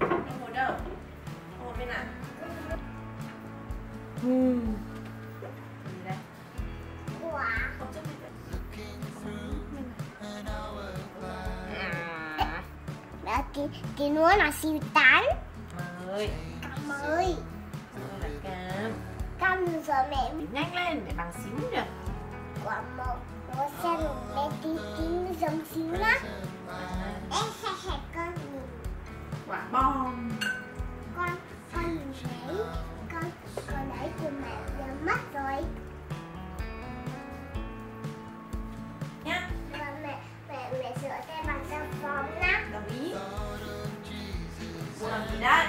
Không ngồi đâu, không ngồi bên nào. Gì đây? Quả. Không chút đi. Đó, cái núi là siêu tán. Ơi. Cam ơi. Cam. Cam giờ mẹ. Nhanh lên để bằng xíu được. Quả màu. Nó xem mẹ tí tím giống xíu lắm. Ê hẹ hẹ con nhìn. Quả bom. Con nhìn thấy. Con ấy của mẹ giờ mất rồi. Nhá. Mẹ rửa tay bằng xà phòng nhá. Đồng ý. Cô làm gì đấy?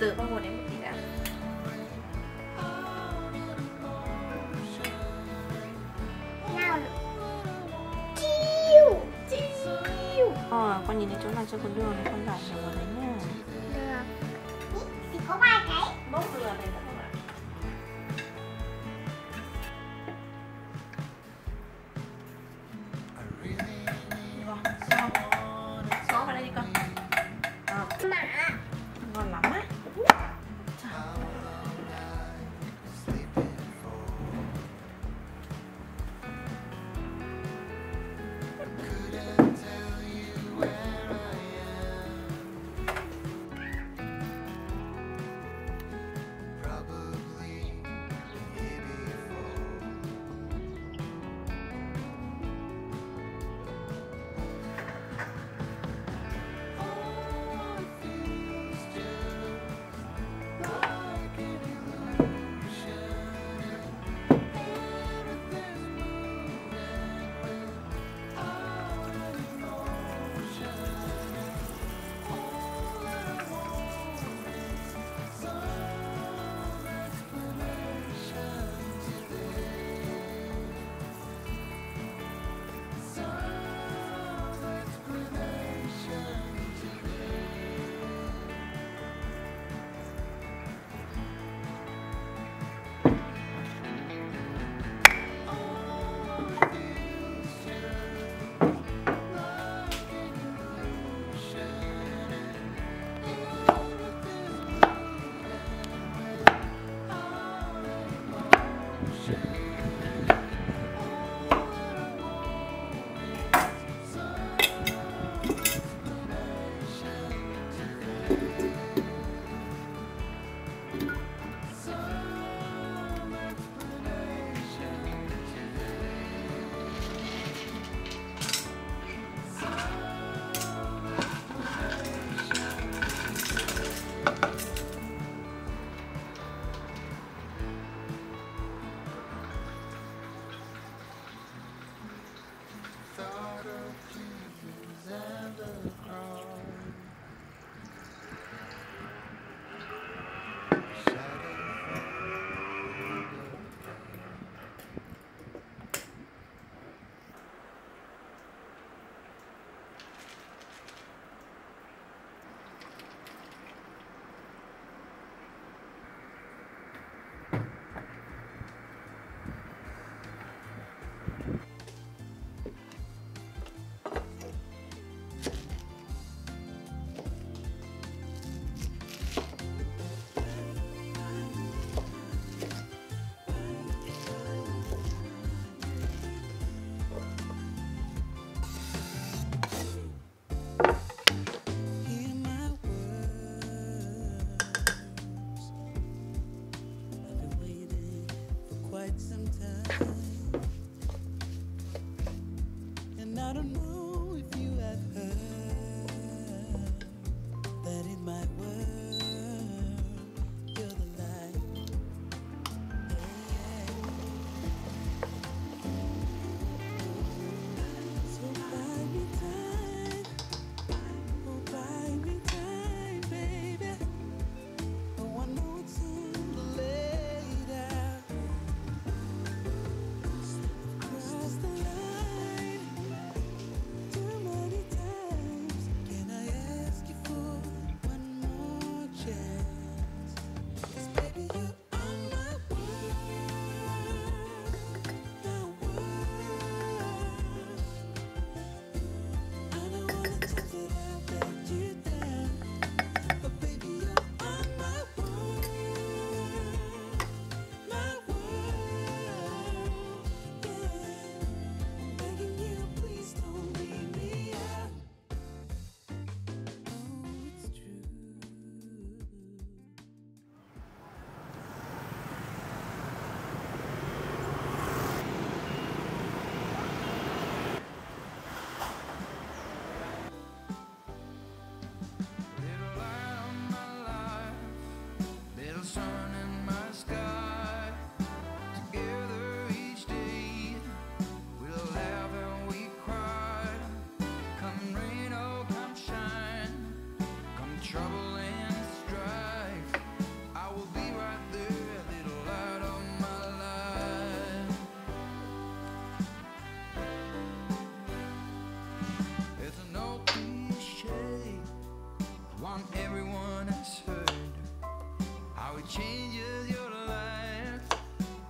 Từ con ngồi đấy một tí đã. Nào. Chiu, chiu. Con nhìn thấy chỗ nào chơi con đường này con giải vào đấy nha. Được. Thì có 3 cái. Bốc dừa này các bạn ạ. Xóa vào đây đi con. Mạ. Ngon lắm á. sun in my sky. Together each day we'll laugh and we cry. Come rain or come shine, come trouble and strife, I will be right there, little light of my life. There's an old cliche, one everyone has heard, how it changes your life,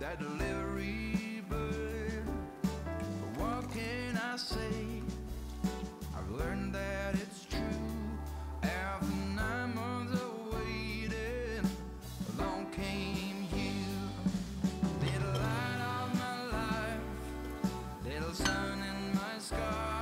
that delivery bird. But what can I say? I've learned that it's true. After 9 months of waiting, along came you, little light of my life, little sun in my sky.